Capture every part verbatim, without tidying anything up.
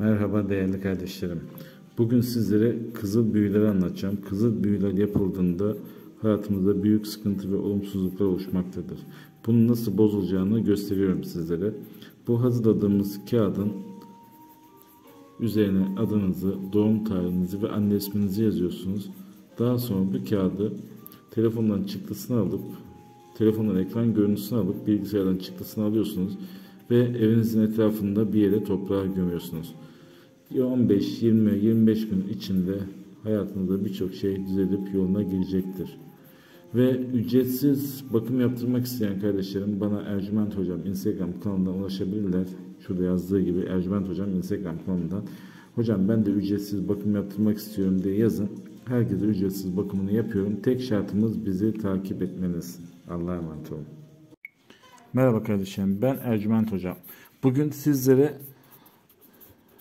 Merhaba değerli kardeşlerim. Bugün sizlere kızıl büyüleri anlatacağım. Kızıl büyüler yapıldığında hayatımızda büyük sıkıntı ve olumsuzluklar oluşmaktadır. Bunun nasıl bozulacağını gösteriyorum sizlere. Bu hazırladığımız kağıdın üzerine adınızı, doğum tarihinizi ve anne isminizi yazıyorsunuz. Daha sonra bu kağıdı telefondan çıktısını alıp, telefondan ekran görüntüsünü alıp bilgisayardan çıktısını alıyorsunuz ve evinizin etrafında bir yere toprağa gömüyorsunuz. on beş, yirmi, yirmi beş gün içinde hayatınızda birçok şey düzelip yoluna girecektir. Ve ücretsiz bakım yaptırmak isteyen kardeşlerim bana Ercüment Hocam Instagram kanalından ulaşabilirler. Şurada yazdığı gibi Ercüment Hocam Instagram kanalından. Hocam ben de ücretsiz bakım yaptırmak istiyorum diye yazın. Herkese ücretsiz bakımını yapıyorum. Tek şartımız bizi takip etmeniz. Allah'a emanet olun. Merhaba kardeşlerim, ben Ercüment Hocam. Bugün sizlere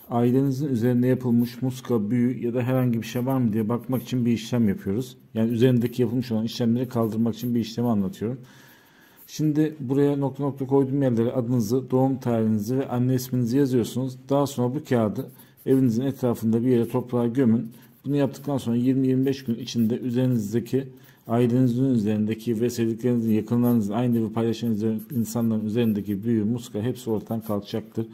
ailenizin üzerinde yapılmış muska, büyü ya da herhangi bir şey var mı diye bakmak için bir işlem yapıyoruz. Yani üzerindeki yapılmış olan işlemleri kaldırmak için bir işlemi anlatıyorum. Şimdi buraya nokta nokta koyduğum yerlere adınızı, doğum tarihinizi ve anne isminizi yazıyorsunuz. Daha sonra bu kağıdı evinizin etrafında bir yere toprağa gömün. Bunu yaptıktan sonra yirmi yirmi beş gün içinde üzerinizdeki, ailenizin üzerindeki ve sevdiklerinizin, yakınlarınızın, aynı evi paylaşan insanların üzerindeki büyü, muska hepsi ortadan kalkacaktır.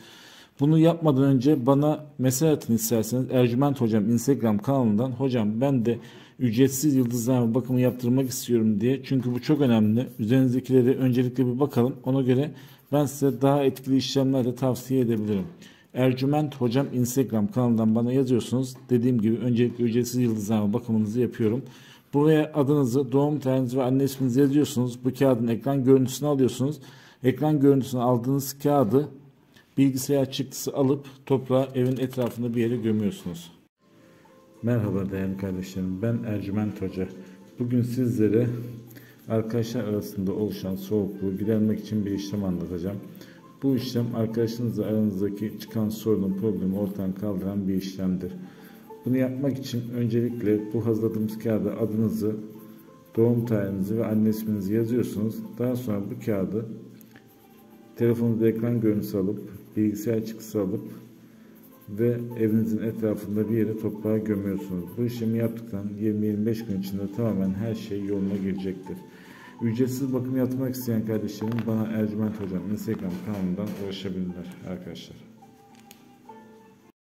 Bunu yapmadan önce bana mesaj atın isterseniz Ercüment Hocam Instagram kanalından. Hocam ben de ücretsiz yıldızlarla bakımı yaptırmak istiyorum diye. Çünkü bu çok önemli. Üzerinizdekileri öncelikle bir bakalım. Ona göre ben size daha etkili işlemlerle tavsiye edebilirim. Ercüment Hocam Instagram kanalından bana yazıyorsunuz. Dediğim gibi öncelikle ücretsiz yıldızlarla bakımınızı yapıyorum. Buraya adınızı, doğum tarihinizi ve anne isminizi yazıyorsunuz. Bu kağıdın ekran görüntüsünü alıyorsunuz. Ekran görüntüsünü aldığınız kağıdı bilgisayar çıktısı alıp toprağa, evin etrafında bir yere gömüyorsunuz. Merhaba değerli kardeşlerim, ben Ercüment Hoca. Bugün sizlere arkadaşlar arasında oluşan soğukluğu gidermek için bir işlem anlatacağım. Bu işlem arkadaşınızla aranızdaki çıkan sorunun, problemi ortadan kaldıran bir işlemdir. Bunu yapmak için öncelikle bu hazırladığımız kağıda adınızı, doğum tarihinizi ve anne isminizi yazıyorsunuz. Daha sonra bu kağıdı telefonunuzda ekran görüntüsü alıp, bilgisayar çıktısı alıp ve evinizin etrafında bir yere toprağa gömüyorsunuz. Bu işlemi yaptıktan yirmi yirmi beş gün içinde tamamen her şey yoluna girecektir. Ücretsiz bakım yaptırmak isteyen kardeşlerim bana Ercüment Hocam Instagram kanalından ulaşabilirler arkadaşlar.